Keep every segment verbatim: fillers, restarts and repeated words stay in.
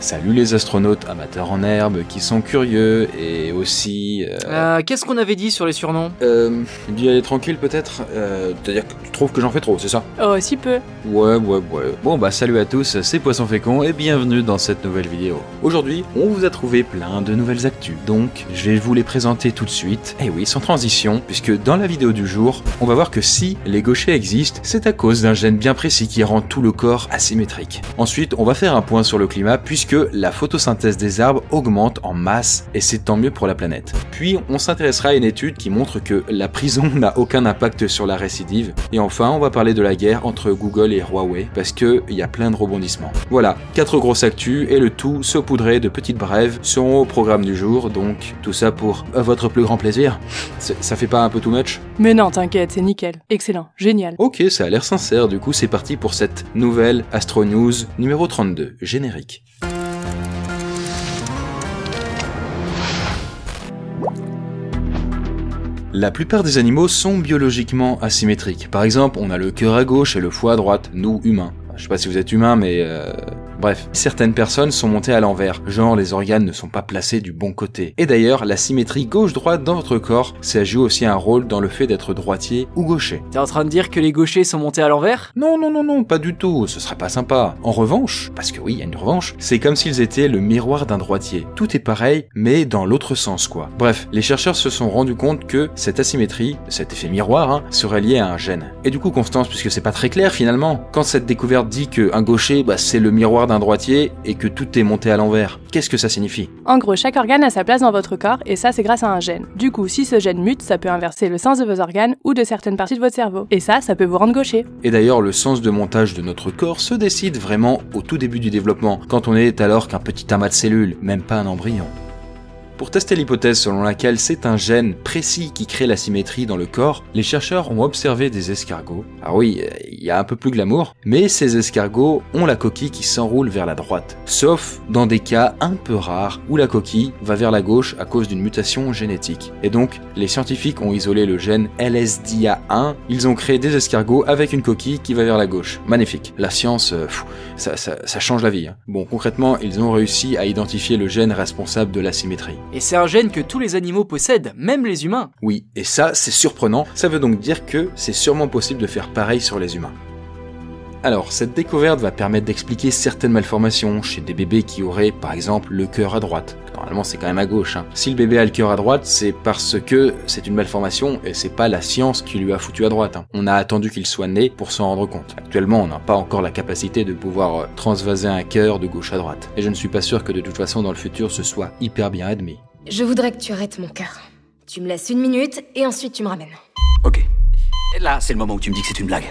Salut les astronautes amateurs en herbe qui sont curieux et aussi... Euh... Euh, Qu'est-ce qu'on avait dit sur les surnoms? Euh... D'y aller tranquille peut-être euh, C'est-à-dire que tu trouves que j'en fais trop, c'est ça? Oh, si peu. Ouais, ouais, ouais. Bon bah salut à tous, c'est Poisson Fécond et bienvenue dans cette nouvelle vidéo. Aujourd'hui, on vous a trouvé plein de nouvelles actus, donc je vais vous les présenter tout de suite. Et oui, sans transition, puisque dans la vidéo du jour, on va voir que si les gauchers existent, c'est à cause d'un gène bien précis qui rend tout le corps asymétrique. Ensuite, on va faire un point sur le climat, puisque que la photosynthèse des arbres augmente en masse et c'est tant mieux pour la planète. Puis on s'intéressera à une étude qui montre que la prison n'a aucun impact sur la récidive. Et enfin on va parler de la guerre entre Google et Huawei parce qu'il y a plein de rebondissements. Voilà, quatre grosses actus et le tout saupoudré de petites brèves seront au programme du jour, donc tout ça pour votre plus grand plaisir. Ça fait pas un peu too much? Mais non t'inquiète, c'est nickel, excellent, génial. Ok, ça a l'air sincère, du coup c'est parti pour cette nouvelle AstroNews numéro trente-deux, générique. La plupart des animaux sont biologiquement asymétriques. Par exemple, on a le cœur à gauche et le foie à droite, nous humains. Je sais pas si vous êtes humains, mais... Euh... Bref, certaines personnes sont montées à l'envers, genre les organes ne sont pas placés du bon côté. Et d'ailleurs, la symétrie gauche-droite dans votre corps, ça joue aussi un rôle dans le fait d'être droitier ou gaucher. T'es en train de dire que les gauchers sont montés à l'envers? Non, non, non, non, pas du tout, ce serait pas sympa. En revanche, parce que oui, il y a une revanche, c'est comme s'ils étaient le miroir d'un droitier. Tout est pareil, mais dans l'autre sens, quoi. Bref, les chercheurs se sont rendus compte que cette asymétrie, cet effet miroir, hein, serait lié à un gène. Et du coup, Constance, puisque c'est pas très clair finalement, quand cette découverte dit qu'un gaucher, bah, c'est le miroir d'un droitier et que tout est monté à l'envers. Qu'est-ce que ça signifie? En gros, chaque organe a sa place dans votre corps et ça c'est grâce à un gène. Du coup, si ce gène mute, ça peut inverser le sens de vos organes ou de certaines parties de votre cerveau. Et ça, ça peut vous rendre gaucher. Et d'ailleurs, le sens de montage de notre corps se décide vraiment au tout début du développement, quand on est alors qu'un petit amas de cellules, même pas un embryon. Pour tester l'hypothèse selon laquelle c'est un gène précis qui crée la symétrie dans le corps, les chercheurs ont observé des escargots. Ah oui, il y a un peu plus glamour, mais ces escargots ont la coquille qui s'enroule vers la droite. Sauf dans des cas un peu rares où la coquille va vers la gauche à cause d'une mutation génétique. Et donc, les scientifiques ont isolé le gène L S D A un, ils ont créé des escargots avec une coquille qui va vers la gauche. Magnifique. La science, pff, ça, ça, ça change la vie. Hein. Bon, concrètement, ils ont réussi à identifier le gène responsable de l'asymétrie. Et c'est un gène que tous les animaux possèdent, même les humains. Oui, et ça, c'est surprenant. Ça veut donc dire que c'est sûrement possible de faire pareil sur les humains. Alors, cette découverte va permettre d'expliquer certaines malformations chez des bébés qui auraient, par exemple, le cœur à droite. Normalement, c'est quand même à gauche. Hein. Si le bébé a le cœur à droite, c'est parce que c'est une malformation et c'est pas la science qui lui a foutu à droite. Hein. On a attendu qu'il soit né pour s'en rendre compte. Actuellement, on n'a pas encore la capacité de pouvoir transvaser un cœur de gauche à droite. Et je ne suis pas sûr que de toute façon, dans le futur, ce soit hyper bien admis. Je voudrais que tu arrêtes mon cœur. Tu me laisses une minute et ensuite tu me ramènes. Ok. Et là, c'est le moment où tu me dis que c'est une blague.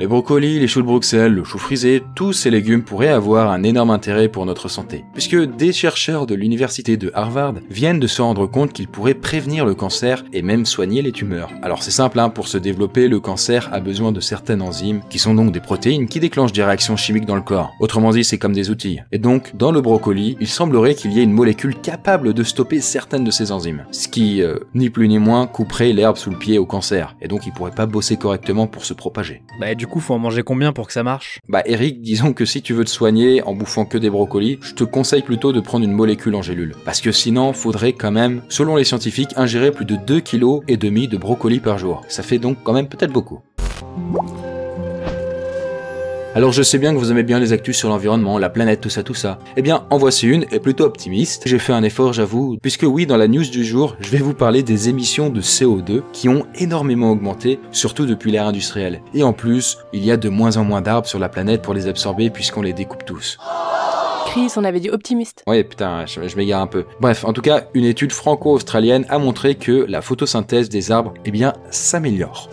Les brocolis, les choux de Bruxelles, le chou frisé, tous ces légumes pourraient avoir un énorme intérêt pour notre santé, puisque des chercheurs de l'université de Harvard viennent de se rendre compte qu'ils pourraient prévenir le cancer et même soigner les tumeurs. Alors c'est simple, hein, pour se développer, le cancer a besoin de certaines enzymes, qui sont donc des protéines qui déclenchent des réactions chimiques dans le corps. Autrement dit, c'est comme des outils. Et donc, dans le brocoli, il semblerait qu'il y ait une molécule capable de stopper certaines de ces enzymes, ce qui, euh, ni plus ni moins, couperait l'herbe sous le pied au cancer, et donc il pourrait pas bosser correctement pour se propager. Bah, Du coup, faut en manger combien pour que ça marche? Bah Eric, disons que si tu veux te soigner en bouffant que des brocolis, je te conseille plutôt de prendre une molécule en gélule. Parce que sinon, faudrait quand même, selon les scientifiques, ingérer plus de deux virgule cinq kilos de brocolis par jour. Ça fait donc quand même peut-être beaucoup. Alors je sais bien que vous aimez bien les actus sur l'environnement, la planète, tout ça, tout ça. Eh bien, en voici une, et plutôt optimiste. J'ai fait un effort, j'avoue, puisque oui, dans la news du jour, je vais vous parler des émissions de C O deux qui ont énormément augmenté, surtout depuis l'ère industrielle. Et en plus, il y a de moins en moins d'arbres sur la planète pour les absorber puisqu'on les découpe tous. On avait dit optimiste. Ouais putain, je, je m'égare un peu. Bref, en tout cas, une étude franco-australienne a montré que la photosynthèse des arbres, eh bien, s'améliore.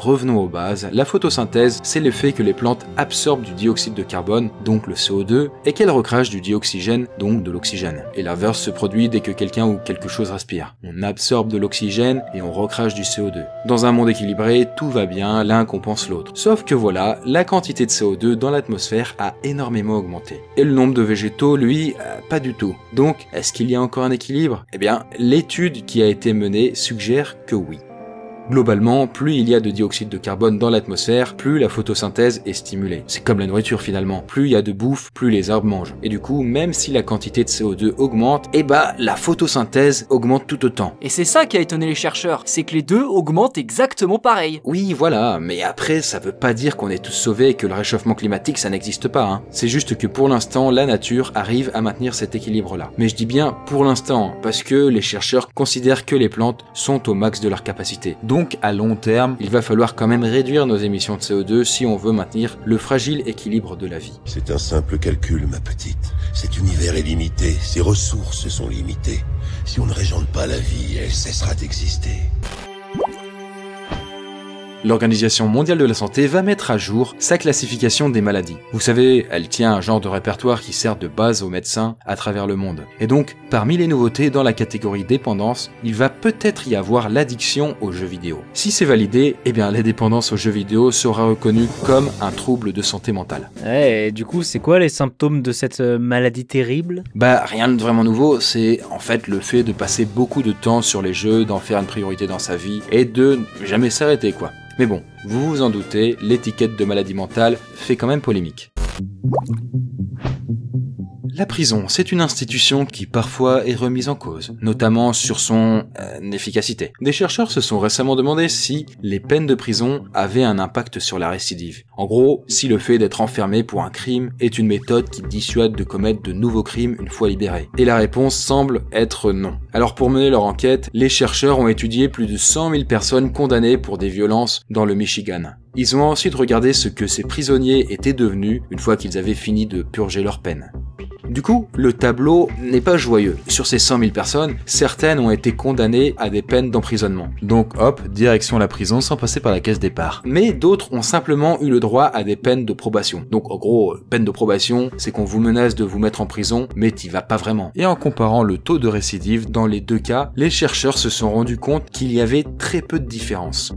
Revenons aux bases, la photosynthèse, c'est le fait que les plantes absorbent du dioxyde de carbone, donc le C O deux, et qu'elles recrachent du dioxygène, donc de l'oxygène. Et l'inverse se produit dès que quelqu'un ou quelque chose respire. On absorbe de l'oxygène et on recrache du C O deux. Dans un monde équilibré, tout va bien, l'un compense l'autre. Sauf que voilà, la quantité de C O deux dans l'atmosphère a énormément augmenté. Et le nombre de végétaux, lui, euh, pas du tout. Donc, est-ce qu'il y a encore un équilibre? Eh bien, l'étude qui a été menée suggère que oui. Globalement, plus il y a de dioxyde de carbone dans l'atmosphère, plus la photosynthèse est stimulée. C'est comme la nourriture finalement, plus il y a de bouffe, plus les arbres mangent. Et du coup, même si la quantité de C O deux augmente, eh bah la photosynthèse augmente tout autant. Et c'est ça qui a étonné les chercheurs, c'est que les deux augmentent exactement pareil. Oui voilà, mais après ça veut pas dire qu'on est tous sauvés et que le réchauffement climatique ça n'existe pas. Hein. C'est juste que pour l'instant, la nature arrive à maintenir cet équilibre là. Mais je dis bien pour l'instant, parce que les chercheurs considèrent que les plantes sont au max de leur capacité. Donc à long terme, il va falloir quand même réduire nos émissions de C O deux si on veut maintenir le fragile équilibre de la vie. C'est un simple calcul ma petite. Cet univers est limité, ses ressources sont limitées. Si on ne régente pas la vie, elle cessera d'exister. L'Organisation mondiale de la santé va mettre à jour sa classification des maladies. Vous savez, elle tient un genre de répertoire qui sert de base aux médecins à travers le monde. Et donc, parmi les nouveautés dans la catégorie dépendance, il va peut-être y avoir l'addiction aux jeux vidéo. Si c'est validé, eh bien la dépendance aux jeux vidéo sera reconnue comme un trouble de santé mentale. Ouais, et du coup, c'est quoi les symptômes de cette euh, maladie terrible? Bah, rien de vraiment nouveau, c'est en fait le fait de passer beaucoup de temps sur les jeux, d'en faire une priorité dans sa vie, et de jamais s'arrêter quoi. Mais bon, vous vous en doutez, l'étiquette de maladie mentale fait quand même polémique. La prison, c'est une institution qui parfois est remise en cause, notamment sur son euh, efficacité. Des chercheurs se sont récemment demandé si les peines de prison avaient un impact sur la récidive. En gros, si le fait d'être enfermé pour un crime est une méthode qui dissuade de commettre de nouveaux crimes une fois libéré. Et la réponse semble être non. Alors pour mener leur enquête, les chercheurs ont étudié plus de cent mille personnes condamnées pour des violences dans le Michigan. Ils ont ensuite regardé ce que ces prisonniers étaient devenus une fois qu'ils avaient fini de purger leur peine. Du coup, le tableau n'est pas joyeux. Sur ces cent mille personnes, certaines ont été condamnées à des peines d'emprisonnement. Donc hop, direction la prison sans passer par la case départ. Mais d'autres ont simplement eu le droit à des peines de probation. Donc en gros, peine de probation, c'est qu'on vous menace de vous mettre en prison, mais t'y vas pas vraiment. Et en comparant le taux de récidive dans les deux cas, les chercheurs se sont rendus compte qu'il y avait très peu de différence.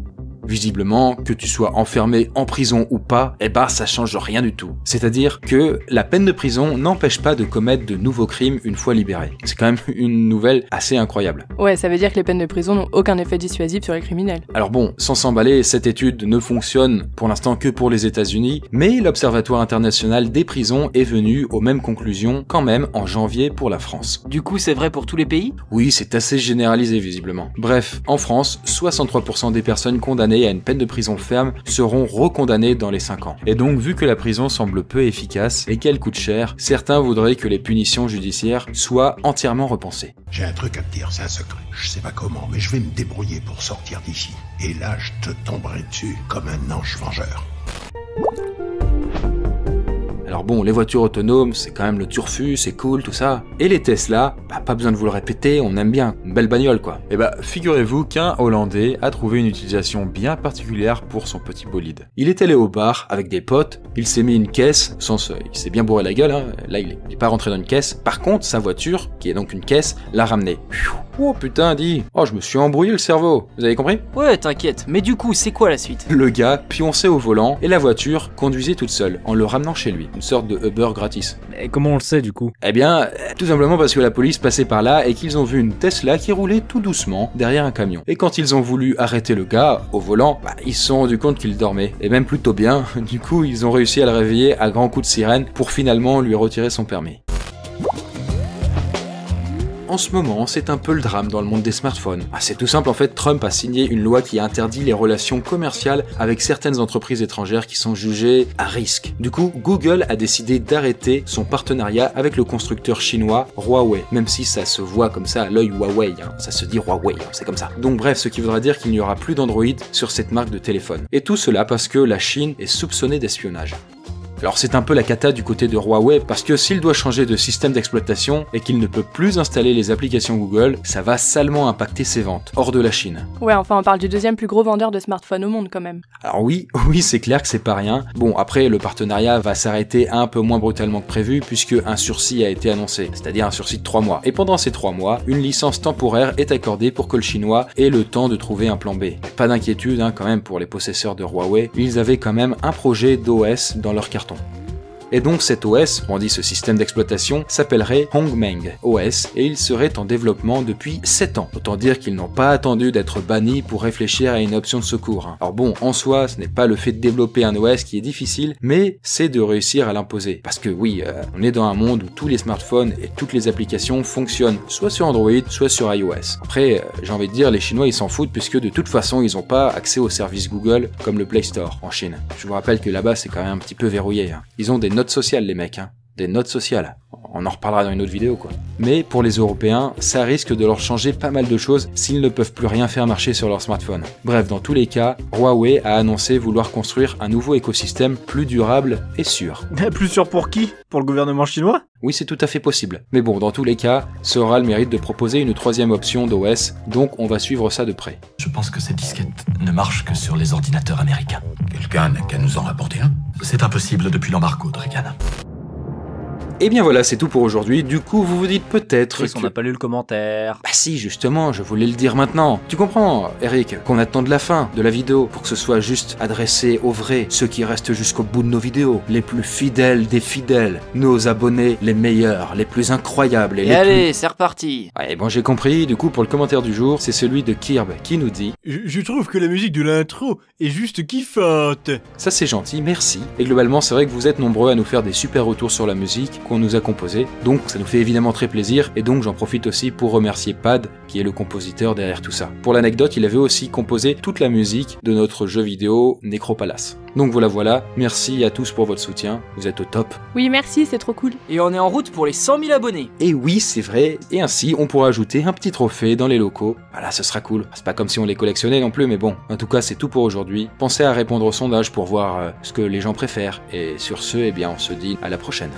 Visiblement, que tu sois enfermé en prison ou pas, eh ben ça change rien du tout. C'est-à-dire que la peine de prison n'empêche pas de commettre de nouveaux crimes une fois libéré. C'est quand même une nouvelle assez incroyable. Ouais, ça veut dire que les peines de prison n'ont aucun effet dissuasif sur les criminels. Alors bon, sans s'emballer, cette étude ne fonctionne pour l'instant que pour les États-Unis, mais l'Observatoire international des prisons est venu aux mêmes conclusions quand même en janvier pour la France. Du coup, c'est vrai pour tous les pays? Oui, c'est assez généralisé visiblement. Bref, en France, soixante-trois pour cent des personnes condamnées à une peine de prison ferme seront recondamnés dans les cinq ans. Et donc vu que la prison semble peu efficace et qu'elle coûte cher, certains voudraient que les punitions judiciaires soient entièrement repensées. J'ai un truc à te dire, c'est un secret. Je sais pas comment, mais je vais me débrouiller pour sortir d'ici. Et là, je te tomberai dessus comme un ange vengeur. Alors bon, les voitures autonomes, c'est quand même le turfu, c'est cool, tout ça. Et les Tesla, bah pas besoin de vous le répéter, on aime bien, une belle bagnole quoi. Et bah figurez-vous qu'un Hollandais a trouvé une utilisation bien particulière pour son petit bolide. Il est allé au bar avec des potes, il s'est mis une caisse, sans se... il s'est bien bourré la gueule, hein. Là il n'est pas rentré dans une caisse. Par contre, sa voiture, qui est donc une caisse, l'a ramenée. Oh putain, dit, oh je me suis embrouillé le cerveau, vous avez compris? Ouais t'inquiète, mais du coup c'est quoi la suite? Le gars pionçait au volant et la voiture conduisait toute seule en le ramenant chez lui. Une sorte de Uber gratis. Et comment on le sait du coup? Eh bien, tout simplement parce que la police passait par là et qu'ils ont vu une Tesla qui roulait tout doucement derrière un camion. Et quand ils ont voulu arrêter le gars au volant, bah, ils se sont rendus compte qu'il dormait. Et même plutôt bien, du coup ils ont réussi à le réveiller à grands coups de sirène pour finalement lui retirer son permis. En ce moment, c'est un peu le drame dans le monde des smartphones. Ah, c'est tout simple en fait, Trump a signé une loi qui interdit les relations commerciales avec certaines entreprises étrangères qui sont jugées à risque. Du coup, Google a décidé d'arrêter son partenariat avec le constructeur chinois Huawei, même si ça se voit comme ça à l'œil Huawei, hein. Ça se dit Huawei, hein, c'est comme ça. Donc bref, ce qui voudra dire qu'il n'y aura plus d'Android sur cette marque de téléphone. Et tout cela parce que la Chine est soupçonnée d'espionnage. Alors c'est un peu la cata du côté de Huawei, parce que s'il doit changer de système d'exploitation et qu'il ne peut plus installer les applications Google, ça va salement impacter ses ventes, hors de la Chine. Ouais, enfin on parle du deuxième plus gros vendeur de smartphones au monde quand même. Alors oui, oui c'est clair que c'est pas rien. Bon après le partenariat va s'arrêter un peu moins brutalement que prévu puisque un sursis a été annoncé, c'est-à-dire un sursis de trois mois. Et pendant ces trois mois, une licence temporaire est accordée pour que le Chinois ait le temps de trouver un plan B. Pas d'inquiétude hein, quand même pour les possesseurs de Huawei, ils avaient quand même un projet d'O S dans leur carte. Et donc cet O S, on dit ce système d'exploitation, s'appellerait Hongmeng O S et il serait en développement depuis sept ans. Autant dire qu'ils n'ont pas attendu d'être bannis pour réfléchir à une option de secours. Alors bon, en soi, ce n'est pas le fait de développer un O S qui est difficile, mais c'est de réussir à l'imposer. Parce que oui, euh, on est dans un monde où tous les smartphones et toutes les applications fonctionnent soit sur Android, soit sur iOS. Après, euh, j'ai envie de dire, les Chinois ils s'en foutent puisque de toute façon ils n'ont pas accès aux services Google comme le Play Store en Chine. Je vous rappelle que là-bas c'est quand même un petit peu verrouillé. Hein. Ils ont des notes sociales les mecs, hein. Des notes sociales. On en reparlera dans une autre vidéo quoi. Mais pour les Européens, ça risque de leur changer pas mal de choses s'ils ne peuvent plus rien faire marcher sur leur smartphone. Bref, dans tous les cas, Huawei a annoncé vouloir construire un nouveau écosystème plus durable et sûr. Mais plus sûr pour qui? Pour le gouvernement chinois? Oui, c'est tout à fait possible. Mais bon, dans tous les cas, ça aura le mérite de proposer une troisième option d'O S, donc on va suivre ça de près. Je pense que cette disquette ne marche que sur les ordinateurs américains. Quelqu'un n'a qu'à nous en rapporter un? C'est impossible depuis l'embargo de Reagan. Et bien voilà, c'est tout pour aujourd'hui. Du coup, vous vous dites peut-être que... qu'on n'a pas lu le commentaire. Bah si, justement, je voulais le dire maintenant. Tu comprends, Eric, qu'on attend de la fin de la vidéo pour que ce soit juste adressé aux vrais, ceux qui restent jusqu'au bout de nos vidéos, les plus fidèles des fidèles, nos abonnés les meilleurs, les plus incroyables et, et les allez, plus... c'est reparti. Ouais, bon, j'ai compris. Du coup, pour le commentaire du jour, c'est celui de Kirb qui nous dit... Je, je trouve que la musique de l'intro est juste kiffante. Ça, c'est gentil, merci. Et globalement, c'est vrai que vous êtes nombreux à nous faire des super retours sur la musique qu'on nous a composé, donc ça nous fait évidemment très plaisir, et donc j'en profite aussi pour remercier Pad, qui est le compositeur derrière tout ça. Pour l'anecdote, il avait aussi composé toute la musique de notre jeu vidéo Necropalace. Donc voilà voilà, merci à tous pour votre soutien, vous êtes au top. Oui merci, c'est trop cool. Et on est en route pour les cent mille abonnés. Et oui c'est vrai, et ainsi on pourra ajouter un petit trophée dans les locaux, voilà ce sera cool. C'est pas comme si on les collectionnait non plus, mais bon, en tout cas c'est tout pour aujourd'hui. Pensez à répondre au sondage pour voir euh, ce que les gens préfèrent, et sur ce, eh bien on se dit à la prochaine.